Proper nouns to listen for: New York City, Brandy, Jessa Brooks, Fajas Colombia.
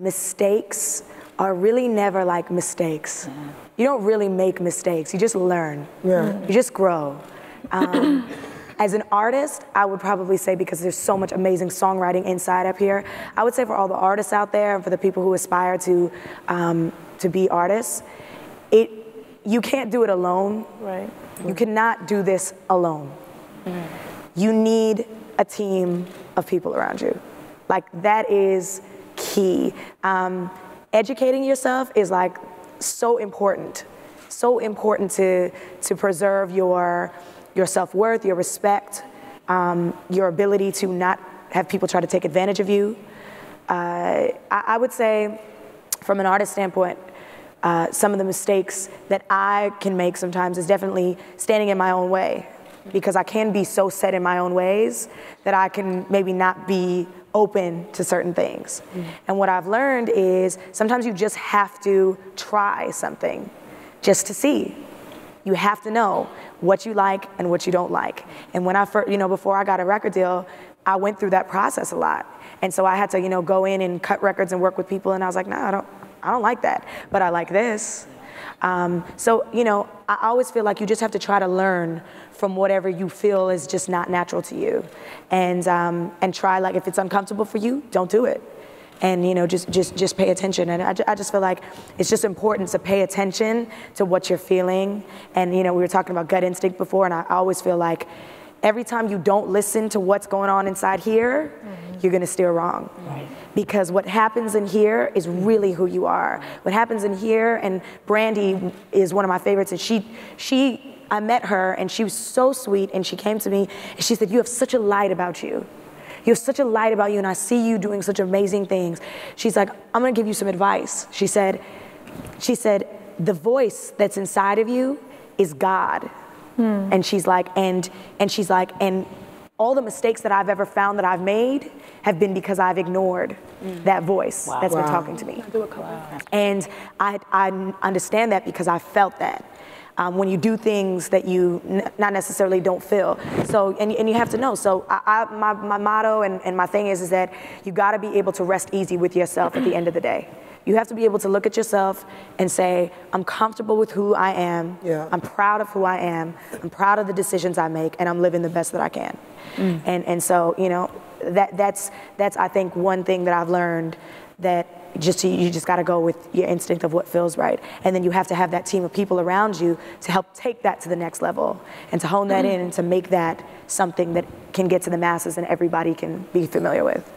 Mistakes are really never like mistakes. Yeah. You don't really make mistakes, you just learn. Yeah. You just grow. As an artist, I would probably say, because there's so much amazing songwriting inside up here, I would say for all the artists out there and for the people who aspire to be artists, you can't do it alone. Right. You cannot do this alone. Mm. You need a team of people around you. Like, that is key. Educating yourself is like so important to preserve your self-worth, your respect, your ability to not have people try to take advantage of you. I would say, from an artist standpoint, some of the mistakes that I can make sometimes is definitely standing in my own way, because I can be so set in my own ways that I can maybe not be open to certain things. Mm. And what I've learned is sometimes you just have to try something just to see. You have to know what you like and what you don't like. And when I first, before I got a record deal, I went through that process a lot. And so I had to, go in and cut records and work with people, and I was like, nah, I don't like that, but I like this. So, I always feel like you just have to try to learn from whatever you feel is just not natural to you. And try, like, if it's uncomfortable for you, don't do it. And, just pay attention. And I just feel like it's just important to pay attention to what you're feeling. And, we were talking about gut instinct before, and I always feel like every time you don't listen to what's going on inside here, you're gonna steer wrong. Right. Because what happens in here is really who you are. What happens in here, and Brandy is one of my favorites, and I met her, and she was so sweet, and she came to me, and she said, you have such a light about you. You have such a light about you, and I see you doing such amazing things. She's like, I'm gonna give you some advice. She said, the voice that's inside of you is God. Hmm. And she's like, and all the mistakes that I've ever found that I've made have been because I've ignored that voice that's been talking to me. And I understand that because I felt that. When you do things that you not necessarily don't feel. So, and you have to know. So my motto and my thing is that you gotta be able to rest easy with yourself at the end of the day. You have to be able to look at yourself and say, I'm comfortable with who I am. Yeah. I'm proud of who I am. I'm proud of the decisions I make, and I'm living the best that I can. Mm. And so, that's I think one thing that I've learned, that you just gotta go with your instinct of what feels right. And then you have to have that team of people around you to help take that to the next level and to hone that in and to make that something that can get to the masses and everybody can be familiar with.